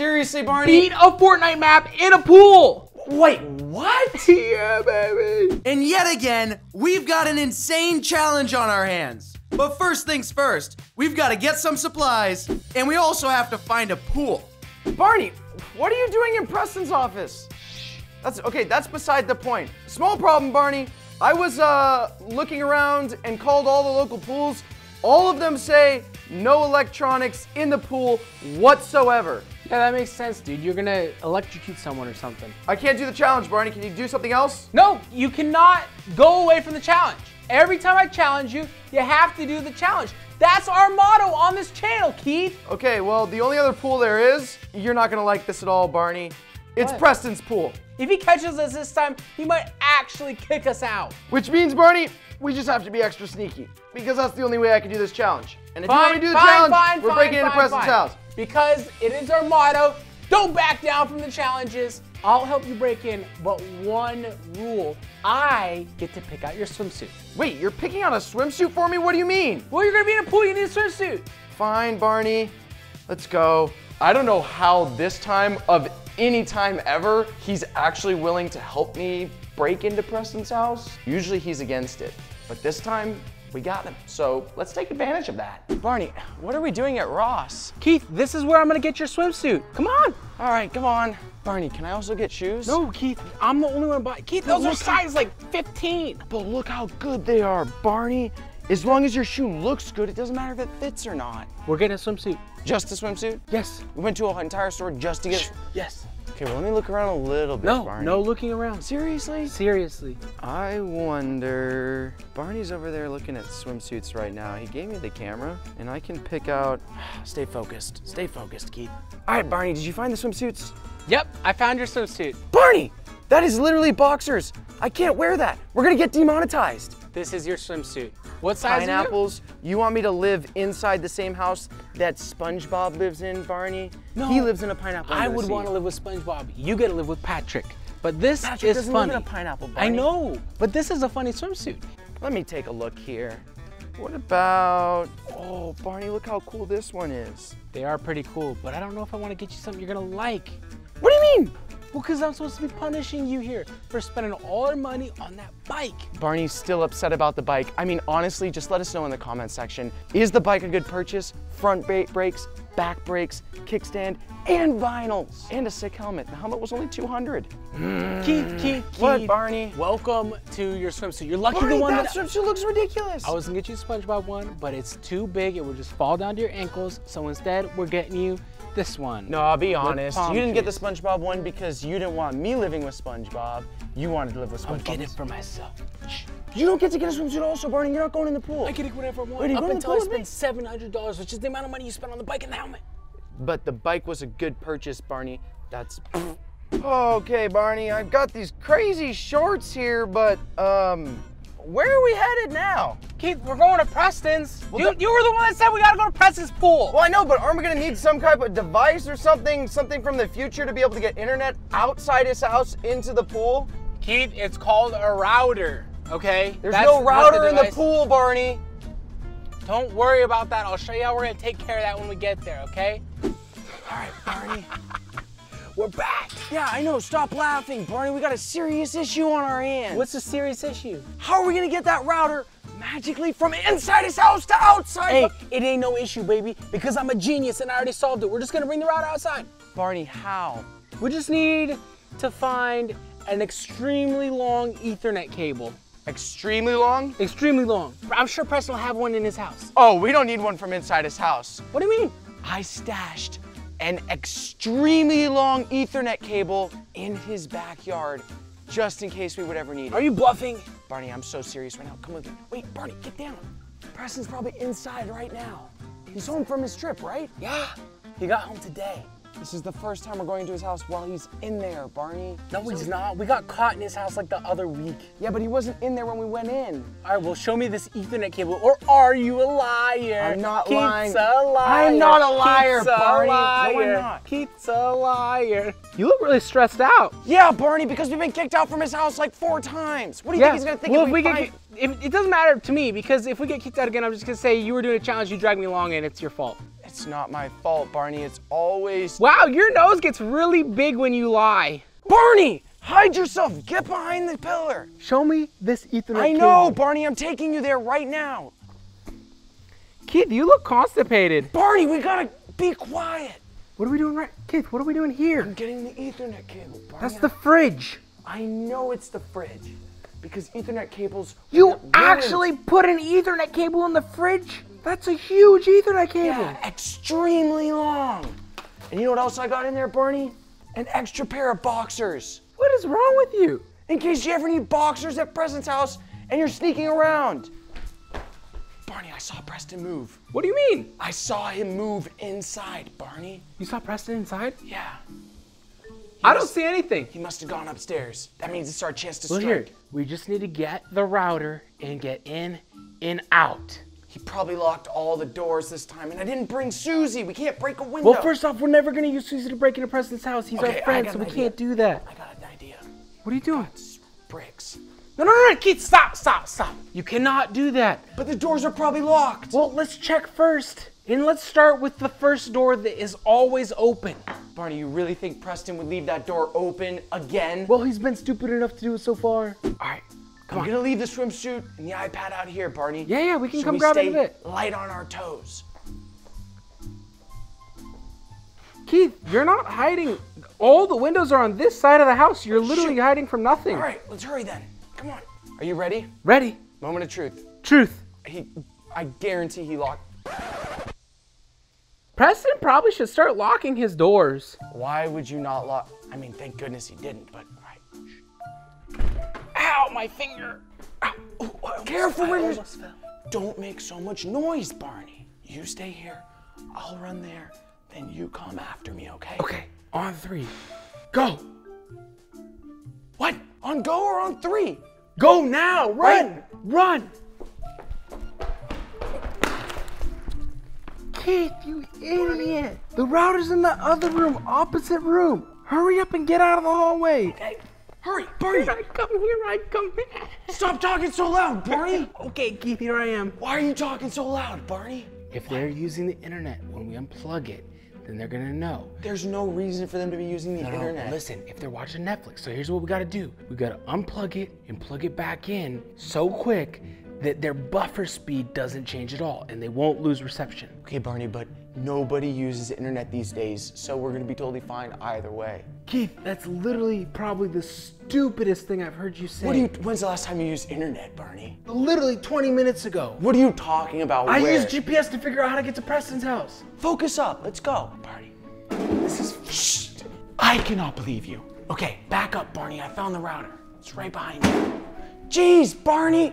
Seriously, Barney? Beat a Fortnite map in a pool! Wait, what? Yeah, baby. And yet again, we've got an insane challenge on our hands. But first things first, we've got to get some supplies, and we also have to find a pool. Barney, what are you doing in Preston's office? That's beside the point. Small problem, Barney. I was looking around and called all the local pools. All of them say no electronics in the pool whatsoever. Yeah, that makes sense, dude. You're gonna electrocute someone or something. I can't do the challenge, Barney. Can you do something else? No, you cannot go away from the challenge. Every time I challenge you, you have to do the challenge. That's our motto on this channel, Keith. Okay, well, the only other pool there is, you're not gonna like this at all, Barney. It's what? Preston's pool. If he catches us this time, he might actually kick us out. Which means, Barney, we just have to be extra sneaky, because that's the only way I can do this challenge. And if you want me to do the challenge, we're breaking into Preston's house. Because it is our motto, don't back down from the challenges. I'll help you break in, but one rule, I get to pick out your swimsuit. Wait, you're picking out a swimsuit for me? What do you mean? Well, you're gonna be in a pool, you need a swimsuit. Fine, Barney, let's go. I don't know how this time of any time ever, he's actually willing to help me break into Preston's house. Usually he's against it, but this time, we got him, so let's take advantage of that. Barney, what are we doing at Ross? Keith, this is where I'm gonna get your swimsuit. Come on. All right, come on. Barney, can I also get shoes? No, Keith, I'm the only one buying. Keith, those are size like 15. But look how good they are, Barney. As long as your shoe looks good, it doesn't matter if it fits or not. We're getting a swimsuit. Just a swimsuit? Yes. We went to an entire store just to get... Yes. Okay, well, let me look around a little bit, Barney. No looking around. Seriously? Seriously. I wonder... Barney's over there looking at swimsuits right now. He gave me the camera, and I can pick out... Stay focused. Stay focused, Keith. All right, Barney, did you find the swimsuits? Yep, I found your swimsuit. Barney! That is literally boxers. I can't wear that. We're gonna get demonetized. This is your swimsuit. What size pineapples? Are you? You want me to live inside the same house that SpongeBob lives in, Barney? No. He lives in a pineapple. I would want to live with SpongeBob. You get to live with Patrick. But this Patrick is funny. Live in a pineapple, Barney. I know, but this is a funny swimsuit. Let me take a look here. What about? Oh, Barney, look how cool this one is. They are pretty cool, but I don't know if I want to get you something you're gonna like. What do you mean? Well, because I'm supposed to be punishing you here for spending all our money on that bike. Barney's still upset about the bike. I mean, honestly, just let us know in the comments section. Is the bike a good purchase? Front brakes, back brakes, kickstand, and vinyls. And a sick helmet. The helmet was only $200. Keith. What, Barney? Welcome to your swimsuit. You're lucky Barney, the one that swimsuit looks ridiculous. I was gonna get you a SpongeBob one, but it's too big. It would just fall down to your ankles. So instead, we're getting you this one. No, I'll be honest. You didn't get the SpongeBob one because you didn't want me living with SpongeBob. You wanted to live with SpongeBob. I'll get it for myself. Shh. You don't get to get a swimsuit also, Barney. You're not going in the pool. I get it whenever I want. Wait, up until I spend $700, which is the amount of money you spent on the bike and the helmet. But the bike was a good purchase, Barney. That's... Okay, Barney, I've got these crazy shorts here, but where are we headed now? Keith, we're going to Preston's. Well, you were the one that said we gotta go to Preston's pool. Well, I know, but aren't we gonna need some type of device or something from the future to be able to get internet outside his house into the pool? Keith, it's called a router, okay? There's no router in the pool, Barney. Don't worry about that. I'll show you how we're gonna take care of that when we get there, okay? All right, Barney. We're back. Yeah, I know, stop laughing, Barney. We got a serious issue on our hands. What's the serious issue? How are we gonna get that router magically from inside his house to outside? Hey, it ain't no issue, baby, because I'm a genius and I already solved it. We're just gonna bring the router outside. Barney, how? We just need to find an extremely long Ethernet cable. Extremely long? Extremely long. I'm sure Preston will have one in his house. Oh, we don't need one from inside his house. What do you mean? I stashed an extremely long Ethernet cable in his backyard, just in case we would ever need it. Are you bluffing? Barney, I'm so serious right now. Come with me. Wait, Barney, get down. Preston's probably inside right now. He's home from his trip, right? Yeah, he got home today. This is the first time we're going to his house while he's in there, Barney. No, he's not. We got caught in his house like the other week. Yeah, but he wasn't in there when we went in. All right, well, show me this Ethernet cable, or are you a liar? I'm not lying. Keith's a liar. I'm not a liar, Barney. No, I'm not. Keith's It's a liar. You look really stressed out. Yeah, Barney, because we've been kicked out from his house like 4 times. What do you think he's gonna think if it doesn't matter to me, because if we get kicked out again, I'm just gonna say you were doing a challenge, you dragged me along, and it's your fault. It's not my fault, Barney. It's always... Wow, your nose gets really big when you lie. Barney! Hide yourself! Get behind the pillar! Show me this Ethernet cable. I know, Barney! I'm taking you there right now! Keith, you look constipated. Barney, we gotta be quiet! What are we doing right... Keith, what are we doing here? I'm getting the Ethernet cable, Barney. That's the fridge! I know it's the fridge, because Ethernet cables... You actually put an Ethernet cable in the fridge? That's a huge Ethernet cable! Yeah, extremely long! And you know what else I got in there, Barney? An extra pair of boxers! What is wrong with you? In case you ever need boxers at Preston's house and you're sneaking around. Barney, I saw Preston move. What do you mean? I saw him move inside, Barney. You saw Preston inside? Yeah. I don't see anything. He must have gone upstairs. That means it's our chance to strike. Here, we just need to get the router and get in and out. He probably locked all the doors this time, and I didn't bring Susie. We can't break a window. Well, first off, we're never gonna use Susie to break into Preston's house. He's our friend, so we can't do that. I got an idea. What are you doing? Bricks. No, no, no, no, Keith, stop, stop, stop. You cannot do that. But the doors are probably locked. Well, let's check first, and let's start with the first door that is always open. Barney, you really think Preston would leave that door open again? Well, he's been stupid enough to do it so far. All right. I'm gonna leave the swimsuit and the iPad out here, Barney. Yeah, yeah, we can come grab it in a bit. Light on our toes. Keith, you're not hiding. All the windows are on this side of the house. You're literally hiding from nothing. All right, let's hurry then. Come on. Are you ready? Ready. Moment of truth. Truth. I guarantee he locked. Preston probably should start locking his doors. Why would you not lock? I mean, thank goodness he didn't, but. Ow, my finger. Ow. Ooh, careful where you fell. Don't make so much noise, Barney. You stay here, I'll run there, then you come after me, okay? Okay, on 3, go. What, on go or on 3? Go now, run, run. Keith, you idiot. The router's in the other room, opposite room. Hurry up and get out of the hallway. Okay. Hurry, Barney! Here I come, Stop talking so loud, Barney! Okay, Keith, here I am. Why are you talking so loud, Barney? If they're using the internet, when we unplug it, then they're gonna know. There's no reason for them to be using the internet. No, listen, if they're watching Netflix, so here's what we gotta do. We gotta unplug it and plug it back in so quick that their buffer speed doesn't change at all and they won't lose reception. Okay, Barney, but nobody uses the internet these days, so we're gonna be totally fine either way. Keith, that's literally probably the stupidest thing I've heard you say. When's the last time you used internet, Barney? Literally 20 minutes ago. What are you talking about? I used GPS to figure out how to get to Preston's house. Focus up, let's go. Barney, this is, shh, I cannot believe you. Okay, back up, Barney, I found the router. It's right behind you. Jeez, Barney.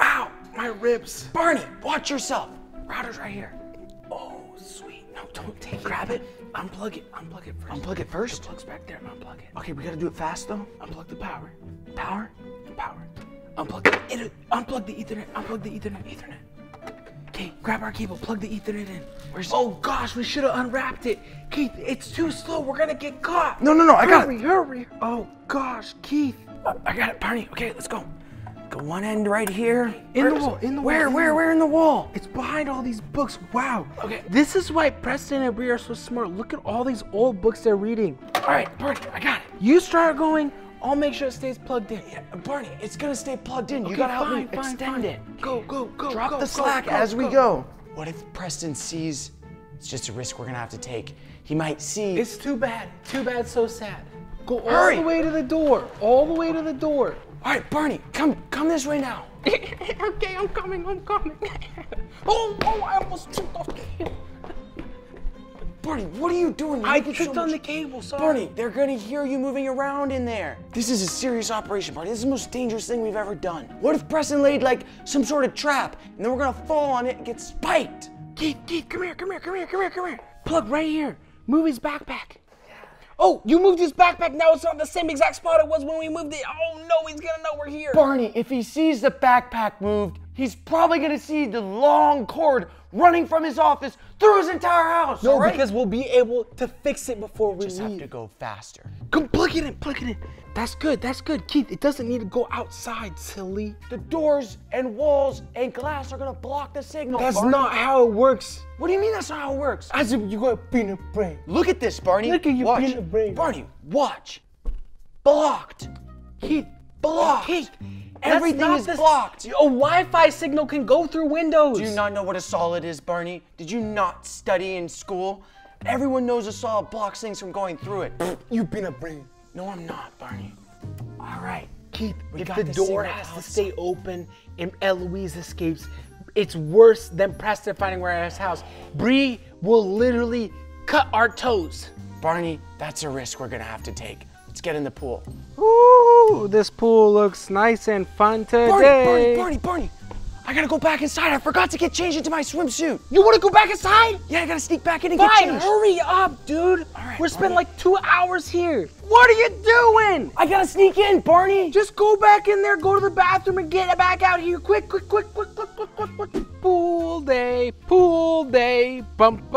Ow, my ribs. Barney, watch yourself. Router's right here. Oh, sweet. No, don't take it. Grab it. Unplug it. Unplug it first. Unplug it first? The plug's back there. Unplug it. Okay, we gotta do it fast, though. Unplug the power. Power and power. Unplug it. Unplug the Ethernet. Unplug the Ethernet. Ethernet. Okay, grab our cable. Plug the Ethernet in. Where's it? Oh, gosh, we should have unwrapped it. Keith, it's too slow. We're gonna get caught. No, no, no. I got it. Hurry, hurry. Oh, gosh, Keith. I got it, Barney. Okay, let's go. Go one end right here. In the wall, in the wall. Where in the wall? It's behind all these books, wow. Okay. This is why Preston and Bree are so smart. Look at all these old books they're reading. All right, Barney, I got it. You start going, I'll make sure it stays plugged in. Yeah, Barney, it's gonna stay plugged in. Okay, you gotta help me extend it. Okay. Go, go, go, drop the slack as we go. What if Preston sees? It's just a risk we're gonna have to take. He might see. It's too bad, so sad. Go all the way to the door, all the way to the door. All right, Barney, come this way now. Okay, I'm coming. oh, I almost tripped off the cable. Barney, what are you doing? I tripped on the cable, sorry. Barney, they're gonna hear you moving around in there. This is a serious operation, Barney. This is the most dangerous thing we've ever done. What if Preston laid like some sort of trap and then we're gonna fall on it and get spiked? Keith, come here. Plug right here, move his backpack. Oh, you moved his backpack, now it's not the same exact spot it was when we moved it. Oh no, he's gonna know we're here. Barney, if he sees the backpack moved, he's probably gonna see the long cord running from his office through his entire house. No, right? Because we'll be able to fix it before we just leave. Have to go faster. Come plug it in, plug it in. That's good, that's good. Keith, it doesn't need to go outside, silly. The doors and walls and glass are gonna block the signal. That's Barney. Not how it works. What do you mean that's not how it works? As if you got a peanut brain. Look at this, Barney. Look at your peanut brain. Barney, watch. Blocked. Keith, blocked. Keith. Everything is blocked. A Wi-Fi signal can go through windows. Do you not know what a solid is, Barney? Did you not study in school? Everyone knows a solid blocks things from going through it. You've been a brain. No, I'm not, Barney. All right, Keith, if the door has to stay open and Eloise escapes, it's worse than Preston finding where his house. Bree will literally cut our toes. Barney, that's a risk we're gonna have to take. Let's get in the pool. Ooh, this pool looks nice and fun today. Barney. I gotta go back inside. I forgot to get changed into my swimsuit. You wanna go back inside? Yeah, I gotta sneak back in and get changed. Hurry up, dude. All right, we're spending like 2 hours here. What are you doing? I gotta sneak in, Barney. Just go back in there, go to the bathroom, and get back out here. Quick. Pool day, bump.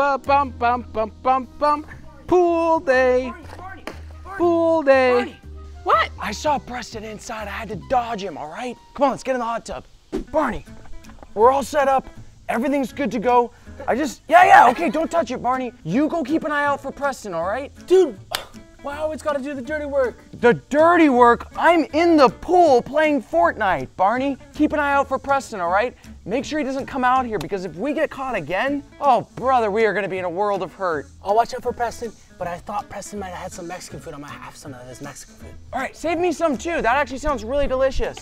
Pool day. Barney. Pool day. Barney. What? I saw Preston inside. I had to dodge him, all right? Come on, let's get in the hot tub. Barney, we're all set up. Everything's good to go. Okay, don't touch it, Barney. You go keep an eye out for Preston, all right? Dude, wow, it's gotta do the dirty work. The dirty work? I'm in the pool playing Fortnite, Barney. Keep an eye out for Preston, all right? Make sure he doesn't come out here, because if we get caught again, oh, brother, we are gonna be in a world of hurt. I'll watch out for Preston. But I thought Preston might have had some Mexican food. I might have some of this Mexican food. All right, save me some too. That actually sounds really delicious.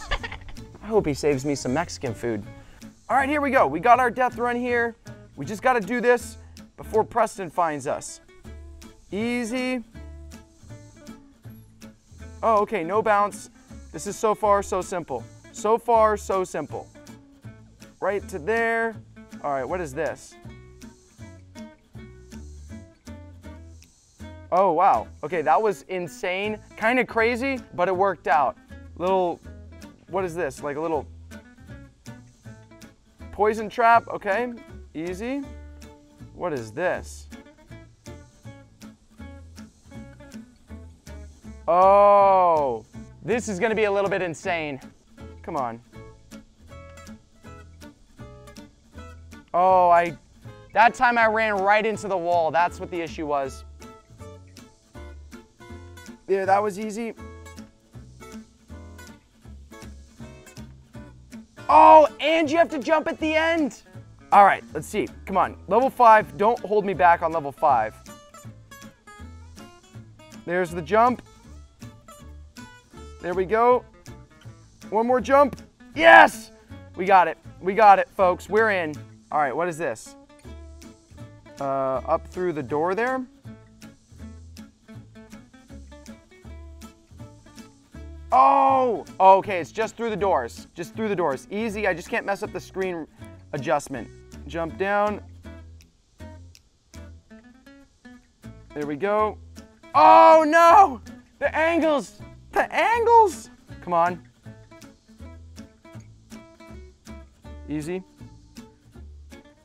I hope he saves me some Mexican food. All right, here we go. We got our death run here. We just gotta do this before Preston finds us. Easy. Oh, okay, no bounce. This is so far, so simple. So far, so simple. Right to there. All right, what is this? Oh, wow. Okay, that was insane. Kind of crazy, but it worked out. Little, what is this? Like a little poison trap. Okay, easy. What is this? Oh, this is gonna be a little bit insane. Come on. Oh, that time I ran right into the wall. That's what the issue was. Yeah, that was easy. Oh, and you have to jump at the end. All right, let's see. Come on, level 5. Don't hold me back on level 5. There's the jump. There we go. One more jump. Yes! We got it, folks. We're in. All right, what is this? Up through the door there. Oh, okay, it's just through the doors. Just through the doors. Easy, I just can't mess up the screen adjustment. Jump down. There we go. Oh no! The angles! The angles! Come on. Easy.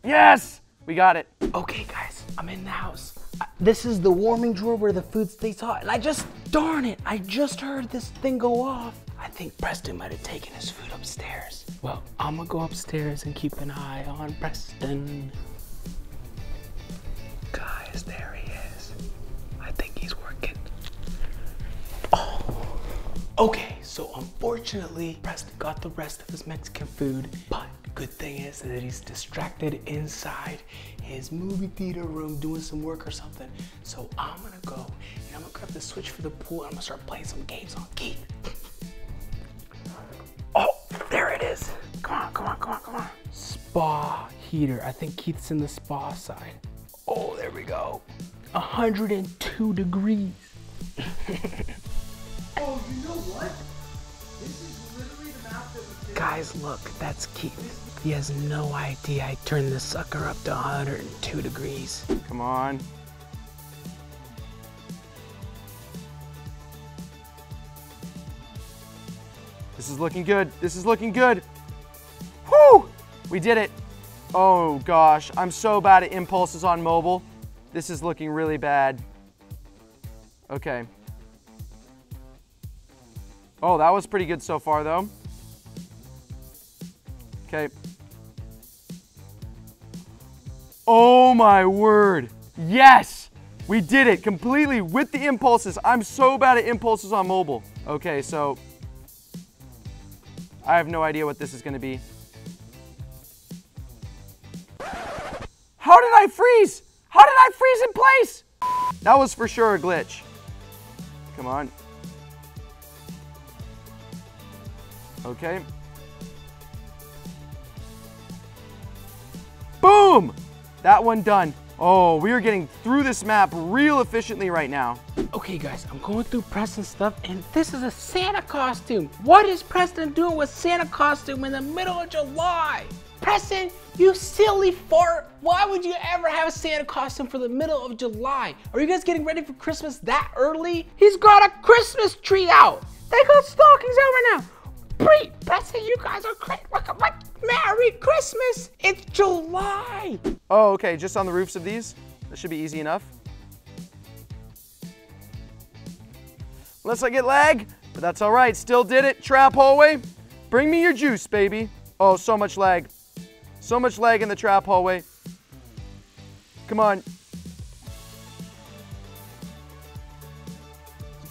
Yes! We got it. Okay, guys, I'm in the house. This is the warming drawer where the food stays hot, and darn it, I just heard this thing go off. I think Preston might have taken his food upstairs. Well, I'm gonna go upstairs and keep an eye on Preston. Guys, there he is. I think he's working. Oh. Okay, so unfortunately, Preston got the rest of his Mexican food, but good thing is that he's distracted inside his movie theater room doing some work or something. So I'm gonna go and I'm gonna grab the switch for the pool and I'm gonna start playing some games on Keith. Oh, there it is. Come on. Spa heater. I think Keith's in the spa side. Oh, there we go. 102 degrees. Oh, you know what? This is literally the map that we did. Guys, look, that's Keith. He has no idea I turned this sucker up to 102 degrees. Come on. This is looking good. Whoo! We did it. Oh gosh, I'm so bad at impulses on mobile. This is looking really bad. Okay. Oh, that was pretty good so far though. Okay. Oh my word, yes! We did it completely with the impulses. I'm so bad at impulses on mobile. Okay, so I have no idea what this is gonna be. How did I freeze? How did I freeze in place? That was for sure a glitch. Come on. Okay. Boom! That one done. Oh, we are getting through this map real efficiently right now. Okay guys, I'm going through Preston's stuff and this is a Santa costume. What is Preston doing with Santa costume in the middle of July? Preston, you silly fart. Why would you ever have a Santa costume for the middle of July? Are you guys getting ready for Christmas that early? He's got a Christmas tree out. They got stockings out right now. Preston, you guys are crazy. Look, Merry Christmas, it's July. Oh, okay, just on the roofs of these. That should be easy enough. Unless I get lag, but that's all right. Still did it, trap hallway. Bring me your juice, baby. Oh, so much lag. So much lag in the trap hallway. Come on.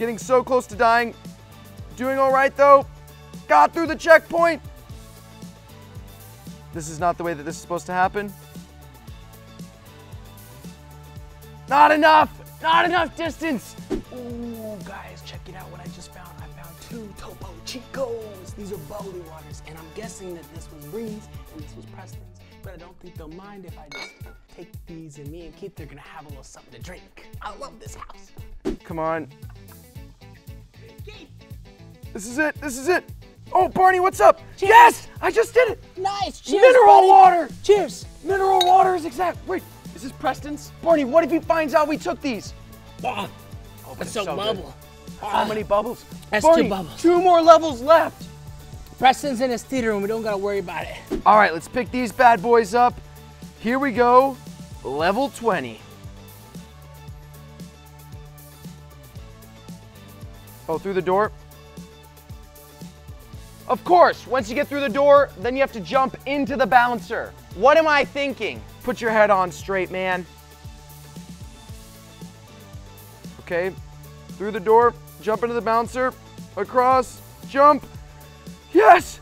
Getting so close to dying. Doing all right though. Got through the checkpoint. This is not the way that this is supposed to happen. Not enough. Not enough distance. Ooh, guys, check it out what I just found. I found two Topo Chicos. These are Bowley waters, and I'm guessing that this was Reed's and this was Preston's. But I don't think they'll mind if I just take these, and me and Keith, they're gonna have a little something to drink. I love this house. Come on. Keith. This is it, this is it. Oh, Barney, what's up? Cheers. Yes, I just did it. Nice, cheers, Mineral water. Cheers. Mineral water is exact. Wait, is this Preston's? Barney, what if he finds out we took these? Oh, that's so bubble. Oh, how many bubbles? That's Barney, 2 bubbles. 2 more levels left. Preston's in his theater room. We don't got to worry about it. All right, let's pick these bad boys up. Here we go, level 20. Oh, through the door. Of course, once you get through the door, then you have to jump into the bouncer. What am I thinking? Put your head on straight, man. Okay, through the door, jump into the bouncer, across, jump. Yes,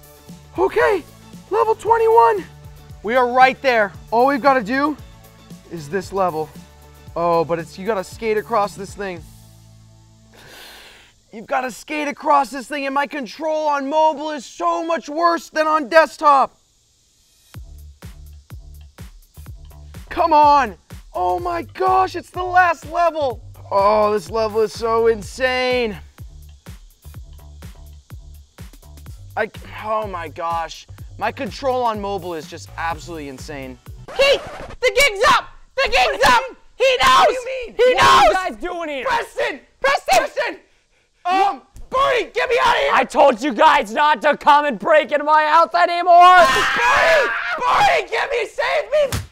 okay, level 21. We are right there. All we've got to do is this level. Oh, but you got to skate across this thing. You've got to skate across this thing, and my control on mobile is so much worse than on desktop. Come on. Oh my gosh, it's the last level. Oh, this level is so insane. Oh my gosh. My control on mobile is just absolutely insane. Keith, the gig's up. The gig's up. He knows. What do you mean? He knows. What are you guys doing here? Preston. Preston. Preston. Barney, get me out of here! I told you guys not to come and break into my house anymore! Barney! Barney, get me, save me!